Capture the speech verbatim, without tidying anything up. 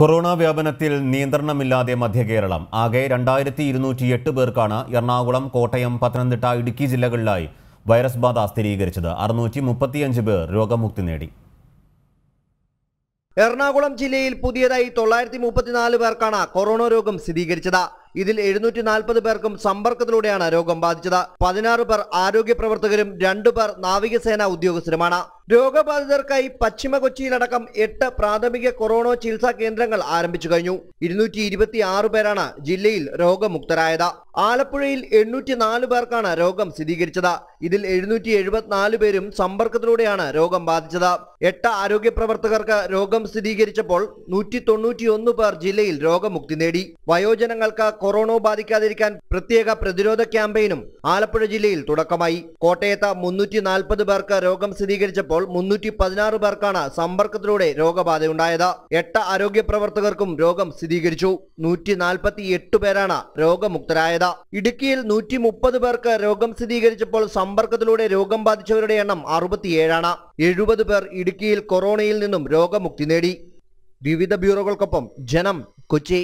Corona വ്യാപനത്തിൽ നിയന്ത്രണമില്ലാതെ മധ്യകേരളം ആകെ രണ്ടായിരത്തി ഇരുന്നൂറ്റി എട്ട് പേർക്കാണ് എറണാകുളം, കോട്ടയം, പത്തനംതിട്ട, ഇടുക്കി ജില്ലകളിലായി വൈറസ് ബാധ സ്ഥിരീകരിച്ചത്. അറുനൂറ്റി മുപ്പത്തിയഞ്ച് പേർ രോഗമുക്തി നേടി. എറണാകുളം ജില്ലയിൽ പുതിയതായി തൊള്ളായിരത്തി മുപ്പത്തിനാല് പേർക്കാണ് കൊറോണ രോഗം സ്ഥിരീകരിച്ചത്. ഇതിൽ എഴുന്നൂറ്റി നാൽപ്പത് പേർക്കും സമ്പർക്കത്തിലൂടെയാണ് രോഗം ബാധിച്ചത്. പതിനാറ് പേർ ആരോഗ്യ പ്രവർത്തകരും രണ്ടു പേർ നാവികസേന ഉദ്യോഗസ്ഥരുമാണ്. രോഗബാധിതർക്കായി പശ്ചിമ കൊച്ചിയിലടക്കം എട്ട് പ്രാഥമിക കൊറോണ ചികിത്സാ കേന്ദ്രങ്ങൾ ആരംഭിച്ചു കഴിഞ്ഞു. ഇരുന്നൂറ്റി ഇരുപത്തി ആറ് പേരാണ് ജില്ലയിൽ രോഗമുക്തരായത്. ആലപ്പുഴയിൽ എണ്ണൂറ്റി നാല് പേർക്കാണ് രോഗം സ്ഥിരീകരിച്ചത്. ഇതിൽ എഴുന്നൂറ്റി എഴുപത്തിനാല് പേരും സമ്പർക്കത്തിലൂടെയാണ് രോഗം ബാധിച്ചത്. എട്ട് ആരോഗ്യ പ്രവർത്തകർക്ക് രോഗം സ്ഥിരീകരിച്ചപ്പോൾ നൂറ്റി തൊണ്ണൂറ്റിയൊന്ന് പേർ ജില്ലയിൽ രോഗമുക്തി നേടി. വയോജനങ്ങൾക്ക് കൊറോണ ബാധിക്കാതിരിക്കാൻ പ്രത്യേക പ്രതിരോധ ക്യാമ്പയിനും ആലപ്പുഴ ജില്ലയിൽ തുടക്കമായി. കോട്ടയത്ത് മുന്നൂറ്റി നാൽപ്പത് പേർക്ക് രോഗം സ്ഥിരീകരിച്ചപ്പോൾ മുന്നൂറ്റി പതിനാറ് പേർക്കാണ് സമ്പർക്കത്തിലൂടെ രോഗബാധയുണ്ടായത്. എട്ട് ആരോഗ്യ പ്രവർത്തകർക്കും രോഗം സ്ഥിരീകരിച്ചു. നൂറ്റി നാൽപ്പത്തി എട്ട് പേരാണ് രോഗമുക്തരായത്. ഇടുക്കിയിൽ നൂറ്റി മുപ്പത് പേർക്ക് രോഗം സ്ഥിരീകരിച്ചപ്പോൾ സമ്പർക്കത്തിലൂടെ രോഗം ബാധിച്ചവരുടെ എണ്ണം അറുപത്തിയേഴാണ്. എഴുപത് പേർ ഇടുക്കിയിൽ കൊറോണയിൽ നിന്നും രോഗമുക്തി നേടി. വിവിധ ബ്യൂറോകൾക്കൊപ്പം ജനം, കൊച്ചി.